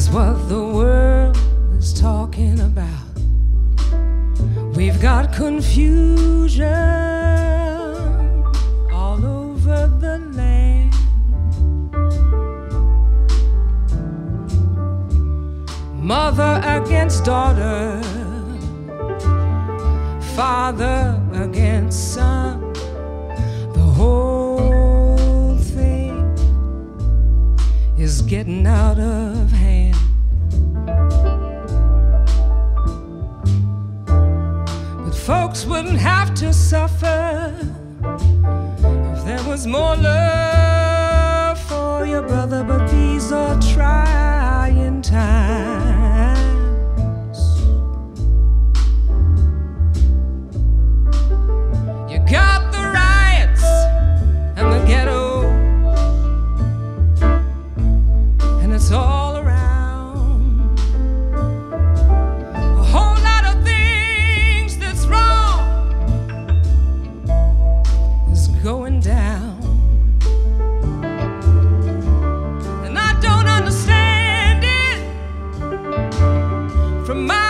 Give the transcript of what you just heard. is what the world is talking about. We've got confusion all over the land. Mother against daughter, father against son, the whole thing is getting out of hand. But folks wouldn't have to suffer if there was more love for your brother, but these are trying times. From my